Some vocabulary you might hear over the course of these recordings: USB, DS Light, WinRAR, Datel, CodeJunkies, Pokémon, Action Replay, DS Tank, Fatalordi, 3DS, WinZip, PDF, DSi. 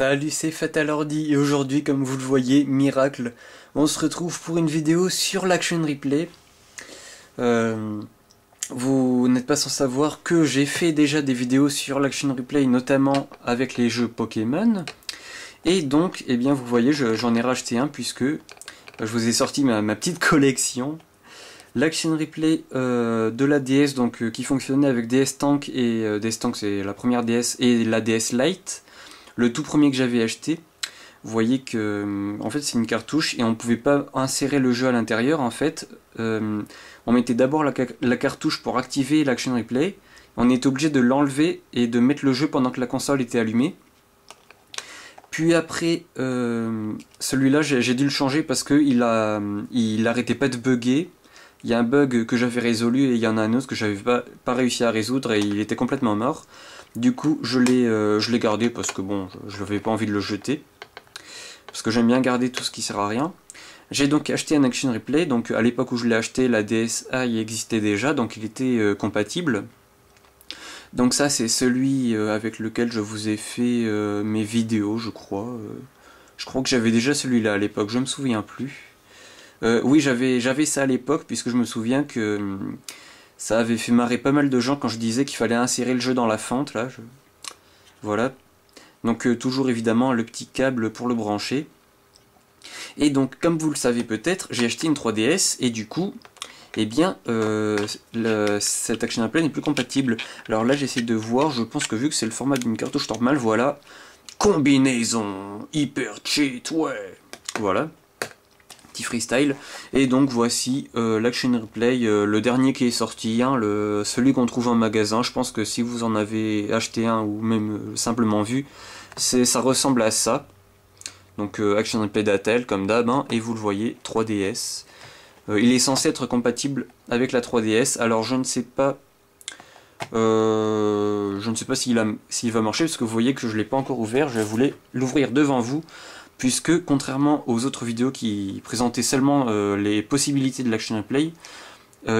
Salut, c'est Fatalordi et aujourd'hui, comme vous le voyez, miracle, on se retrouve pour une vidéo sur l'action replay. Vous n'êtes pas sans savoir que j'ai fait déjà des vidéos sur l'action replay, notamment avec les jeux Pokémon. Et donc, eh bien, vous voyez, j'en ai racheté un puisque je vous ai sorti ma petite collection. L'action replay de la DS, donc, qui fonctionnait avec DS Tank, et DS Tank c'est la première DS, et la DS Light. Le tout premier que j'avais acheté, vous voyez que en fait c'est une cartouche et on ne pouvait pas insérer le jeu à l'intérieur. En fait, on mettait d'abord la cartouche pour activer l'action replay. On était obligé de l'enlever et de mettre le jeu pendant que la console était allumée. Puis après, celui-là j'ai dû le changer parce qu'il n'arrêtait pas de bugger. Il y a un bug que j'avais résolu et il y en a un autre que j'avais pas réussi à résoudre et il était complètement mort. Du coup, je l'ai gardé parce que bon, je n'avais pas envie de le jeter. Parce que j'aime bien garder tout ce qui sert à rien. J'ai donc acheté un action replay. Donc à l'époque où je l'ai acheté, la DSi existait déjà, donc il était compatible. Donc ça, c'est celui avec lequel je vous ai fait mes vidéos, je crois. Je crois que j'avais déjà celui-là à l'époque, je me souviens plus. Oui, j'avais ça à l'époque, puisque je me souviens que... ça avait fait marrer pas mal de gens quand je disais qu'il fallait insérer le jeu dans la fente, là. Voilà. Donc toujours évidemment le petit câble pour le brancher. Et donc, comme vous le savez peut-être, j'ai acheté une 3DS et du coup, eh bien, cette action replay n'est plus compatible. Alors là, j'essaie de voir, je pense que vu que c'est le format d'une cartouche normale, voilà. Combinaison hyper cheat, ouais. Voilà. Freestyle. Et donc voici l'action replay, le dernier qui est sorti, hein, celui qu'on trouve en magasin. Je pense que si vous en avez acheté un ou même simplement vu, ça ressemble à ça. Donc action replay Datel comme d'hab, hein, et vous le voyez, 3DS. Il est censé être compatible avec la 3DS. Alors je ne sais pas, s'il va marcher, parce que vous voyez que je l'ai pas encore ouvert. Je voulais l'ouvrir devant vous, puisque contrairement aux autres vidéos qui présentaient seulement les possibilités de l'action replay,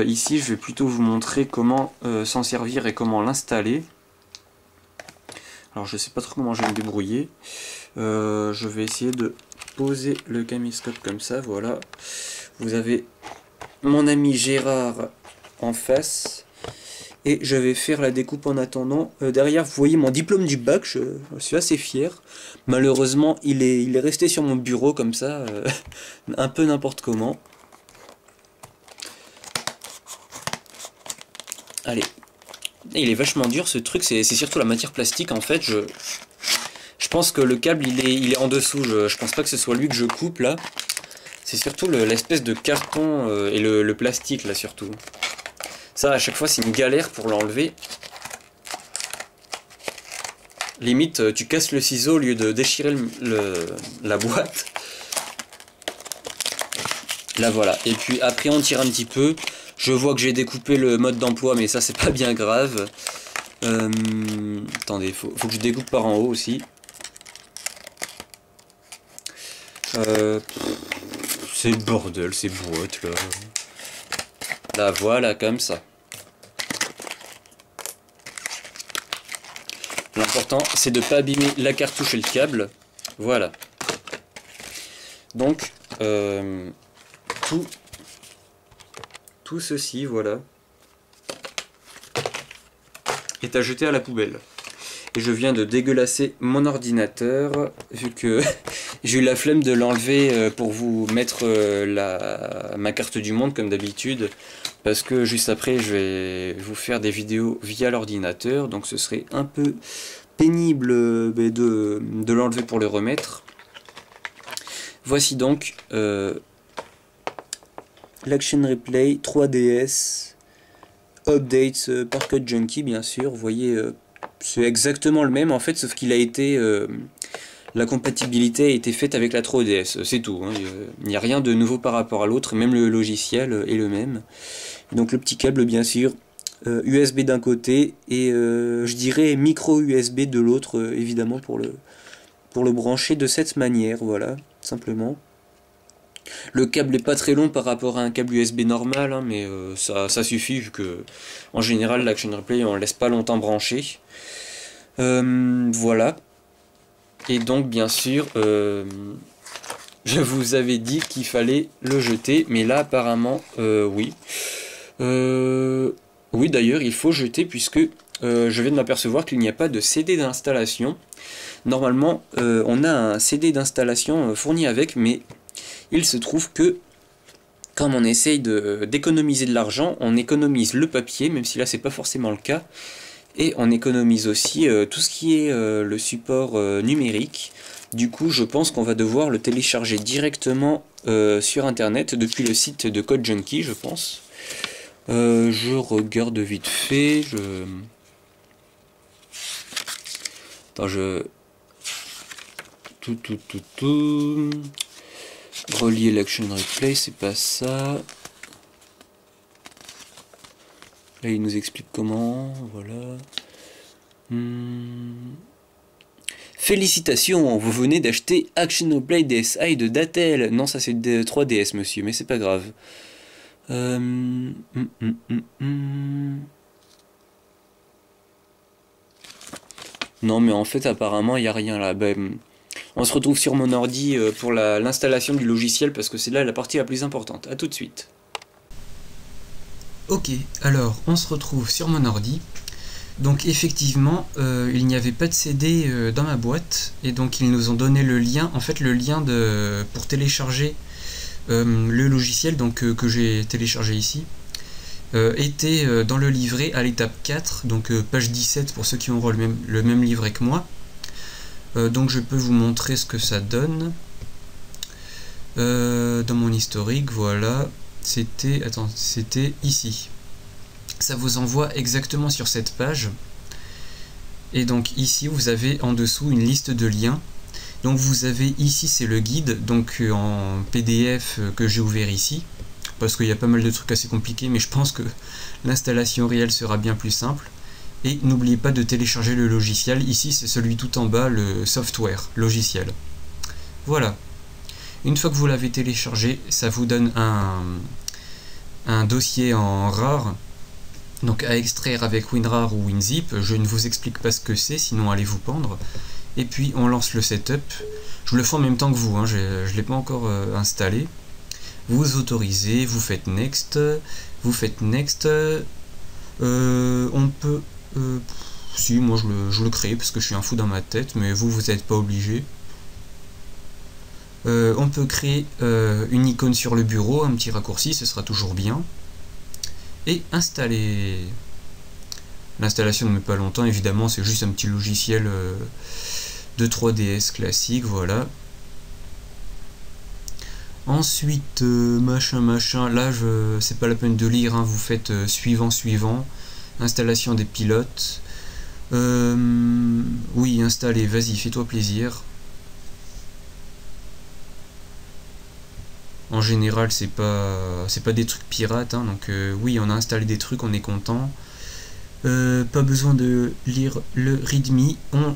ici je vais plutôt vous montrer comment s'en servir et comment l'installer. Alors je sais pas trop comment je vais me débrouiller. Je vais essayer de poser le caméscope comme ça, voilà. Vous avez mon ami Gérard en face. Et je vais faire la découpe en attendant. Derrière, vous voyez mon diplôme du bac, je suis assez fier. Malheureusement, il est resté sur mon bureau comme ça, un peu n'importe comment. Allez, il est vachement dur ce truc, c'est surtout la matière plastique en fait. Je pense que le câble, il est en dessous, je pense pas que ce soit lui que je coupe là. C'est surtout l'espèce de carton et le plastique là surtout. Ça, à chaque fois, c'est une galère pour l'enlever. Limite, tu casses le ciseau au lieu de déchirer la boîte. Là, voilà. Et puis, après, on tire un petit peu. Je vois que j'ai découpé le mode d'emploi, mais ça, c'est pas bien grave. Attendez, faut que je découpe par en haut aussi. C'est bordel, ces boîtes, là. Là, voilà, comme ça. L'important, c'est de ne pas abîmer la cartouche et le câble. Voilà. Donc, tout ceci, voilà, est à jeter à la poubelle. Et je viens de dégueulasser mon ordinateur, vu que j'ai eu la flemme de l'enlever pour vous mettre ma carte du monde, comme d'habitude. Parce que juste après, je vais vous faire des vidéos via l'ordinateur. Donc ce serait un peu pénible de l'enlever pour le remettre. Voici donc l'action replay 3DS update par CodeJunkies, bien sûr. Vous voyez, c'est exactement le même en fait, sauf qu'il a été... la compatibilité a été faite avec la 3DS, c'est tout, hein. Il n'y a rien de nouveau par rapport à l'autre, même le logiciel est le même. Donc le petit câble bien sûr, USB d'un côté et je dirais micro USB de l'autre, évidemment pour le brancher de cette manière, voilà, simplement. Le câble n'est pas très long par rapport à un câble USB normal, hein, mais ça suffit vu que en général l'action replay on ne laisse pas longtemps brancher. Voilà. Et donc bien sûr je vous avais dit qu'il fallait le jeter, mais là apparemment oui. Oui d'ailleurs il faut jeter puisque je viens de m'apercevoir qu'il n'y a pas de CD d'installation. Normalement on a un CD d'installation fourni avec, mais il se trouve que comme on essaye d'économiser de l'argent, on économise le papier, même si là c'est pas forcément le cas, et on économise aussi tout ce qui est le support numérique. Du coup je pense qu'on va devoir le télécharger directement sur internet depuis le site de CodeJunkies, je pense. Je regarde vite fait, Attends, relier l'action replay, c'est pas ça. Là il nous explique comment, voilà. Félicitations, vous venez d'acheter Action Replay DSi de Datel. Non, ça c'est 3DS monsieur, mais c'est pas grave. Non mais en fait apparemment il n'y a rien là. Ben, on se retrouve sur mon ordi pour l'installation du logiciel parce que c'est là la partie la plus importante. A tout de suite. Ok, alors on se retrouve sur mon ordi. Donc effectivement il n'y avait pas de CD dans ma boîte, et donc ils nous ont donné le lien, en fait le lien pour télécharger le logiciel donc, que j'ai téléchargé ici. Était dans le livret à l'étape 4, donc page 17 pour ceux qui ont le même livret que moi. Donc je peux vous montrer ce que ça donne dans mon historique. Voilà, c'était ici. Ça vous envoie exactement sur cette page, et donc ici vous avez en dessous une liste de liens. Donc vous avez ici, c'est le guide donc en PDF que j'ai ouvert ici, parce qu'il y a pas mal de trucs assez compliqués, mais je pense que l'installation réelle sera bien plus simple. Et n'oubliez pas de télécharger le logiciel, ici c'est celui tout en bas, le software, logiciel. Voilà. Une fois que vous l'avez téléchargé, ça vous donne un dossier en RAR, donc à extraire avec WinRAR ou WinZip. Je ne vous explique pas ce que c'est, sinon allez vous pendre. Et puis on lance le setup. Je le fais en même temps que vous, hein, je ne l'ai pas encore installé. Vous autorisez, vous faites next, vous faites next. On peut si moi je le crée parce que je suis un fou dans ma tête, mais vous n'êtes pas obligé. On peut créer une icône sur le bureau, un petit raccourci, ce sera toujours bien, et installer. L'installation ne met pas longtemps évidemment, c'est juste un petit logiciel de 3DS classique. Voilà. Ensuite, là c'est pas la peine de lire, hein, vous faites suivant, installation des pilotes, oui, installer, vas-y, fais-toi plaisir. En général, c'est pas des trucs pirates, hein, donc oui, on a installé des trucs, on est content. Pas besoin de lire le readme, on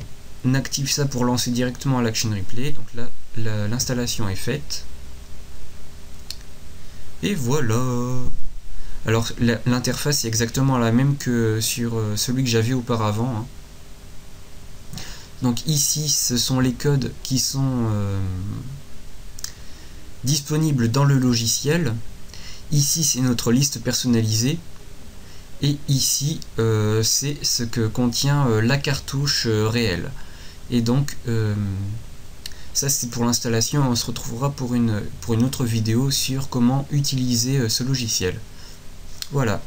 active ça pour lancer directement à l'Action Replay, donc là, l'installation est faite. Et voilà. Alors l'interface est exactement la même que sur celui que j'avais auparavant. Donc ici ce sont les codes qui sont disponibles dans le logiciel. Ici c'est notre liste personnalisée. Et ici c'est ce que contient la cartouche réelle. Et donc ça c'est pour l'installation, on se retrouvera pour une autre vidéo sur comment utiliser ce logiciel. Voilà.